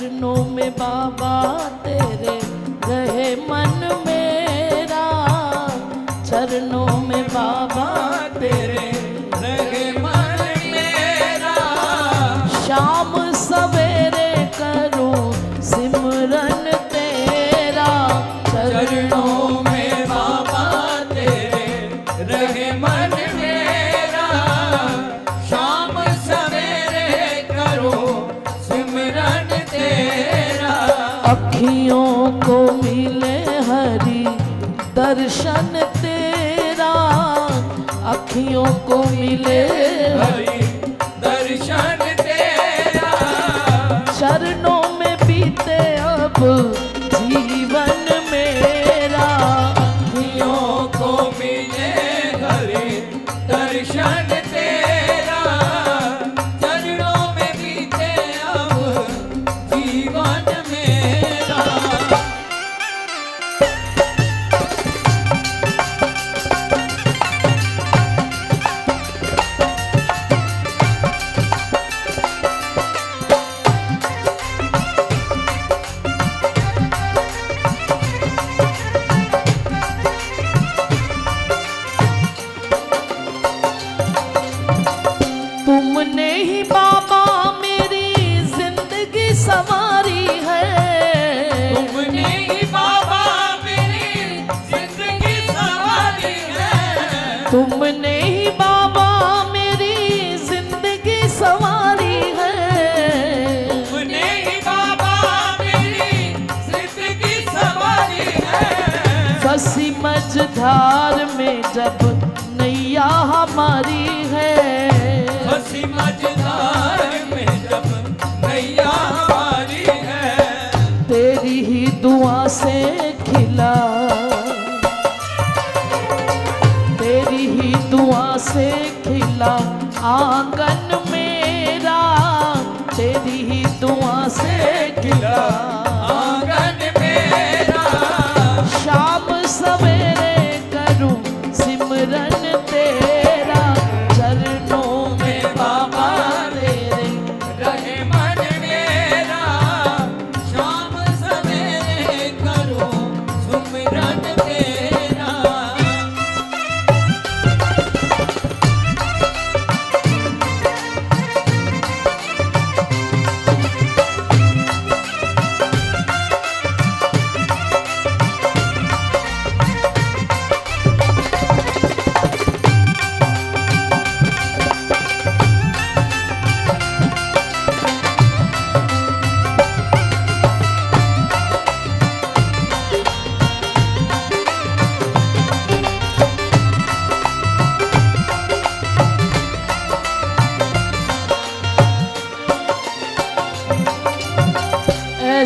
चरणों में बाबा तेरे रहे मन मेरा, चरणों में बाबा तेरे रहे मन मेरा। शाम सवेरे करूं सिमरन तेरा, चरणों में बाबा तेरे रहे मन मेरा। शाम सवेरे करूं सिमरन तेरा। अखियों को मिले हरि दर्शन तेरा, अखियों को मिले हरि दर्शन तेरा। चरणों में बीते अब जीवन मेरा, अखियों को मिले हरि दर्शन तेरा। चरणों में बीते अब जीवन मेरा। तुमने ही बाबा मेरी जिंदगी संवारी है, तुमने ही बाबा मेरी जिंदगी संवारी है। फंसी मझधार में जब नैया हमारी है, फंसी मझधार में जब नैया हमारी है। तेरी ही दुआ से खिला, तेरी ही दुआ से खिला आंगन मेरा, तेरी ही दुआ से खिला आंगन मेरा। शाम सवेरे करूं सिमरन तेरा, चरणों में बाबा तेरे रहे मन मेरा। शाम सवेरे करूं सिमरन तेरा।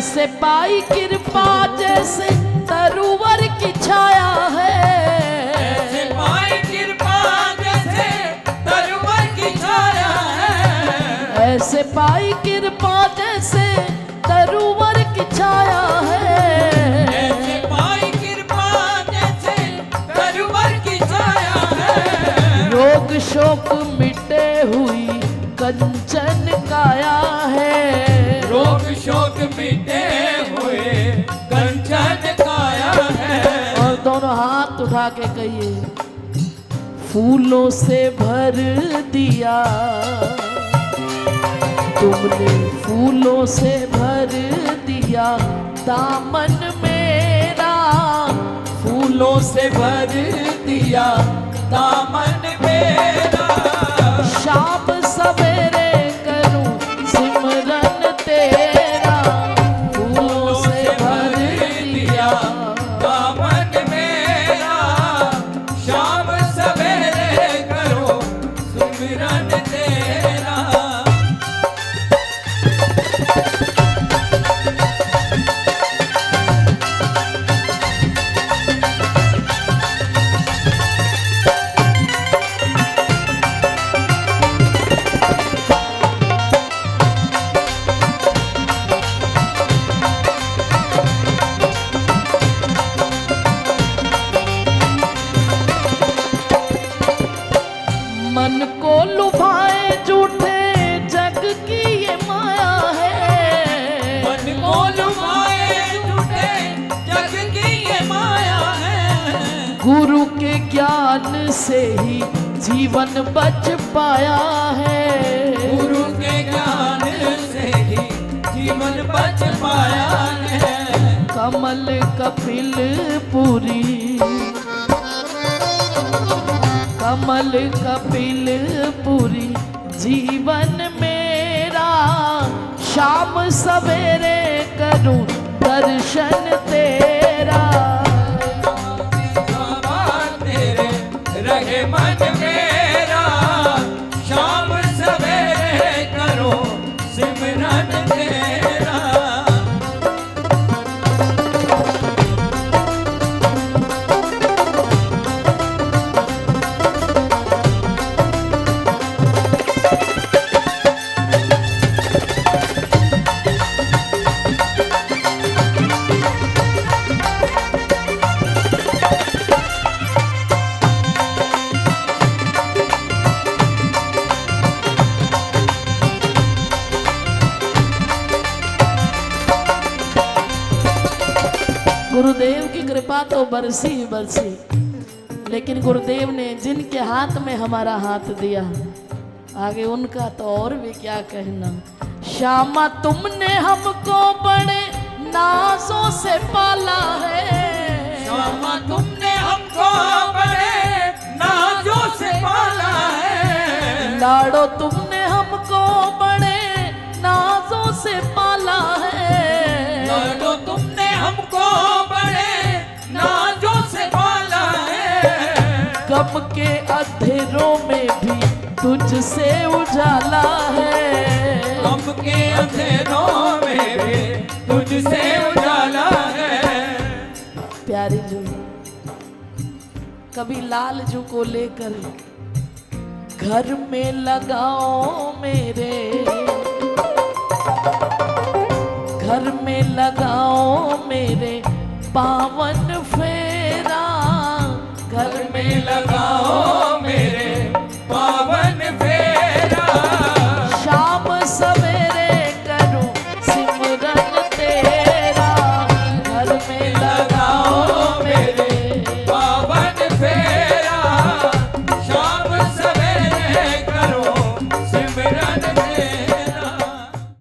ऐसे पाई कृपा जैसे तरुवर की छाया है, ऐसे पाई कृपा जैसे तरुवर की छाया है। ऐसे पाई कृपा जैसे तरुवर की छाया है, ऐसे पाई कृपा जैसे तरुवर की छाया है। रोग शोक मिटे हुई कंचन काया है, रोग शोक मिटे हुए कंचन काया है। और दोनों हाथ उठा के कहिए, फूलों से भर दिया तुमने, फूलों से भर दिया दामन मेरा, फूलों से भर दिया दामन मेरा। शाम सवेरे गुरु के ज्ञान से ही जीवन बच पाया है, गुरु के ज्ञान से ही जीवन बच पाया है। कमल कपिल पुरी, कमल कपिल पुरी जीवन मेरा, शाम सवेरे करूं दर्शन तेरा। तेरे रहे मन मेरा, शाम सवेरे करूं सिमरन तेरा। गुरुदेव की कृपा तो बरसी ही बरसी, लेकिन गुरुदेव ने जिनके हाथ में हमारा हाथ दिया, आगे उनका तो और भी क्या कहना। श्यामा तुमने हमको बड़े नाजों से पाला है, श्यामा तुमने हमको बड़े नाजों से पाला है। लाडो तुमने हमको बड़े नाजों से पाला है, लाडो तुमने हमको बड़े नाजों से पाला है। गम के अंधेरों में भी तुझसे उजाला है, गम के अंधेरों में भी तुझसे उजाला है। प्यारी जू, कभी लाल जू को लेकर घर में लगाओ मेरे, घर में लगाओ मेरे पावन फेरा, घर में लगाओ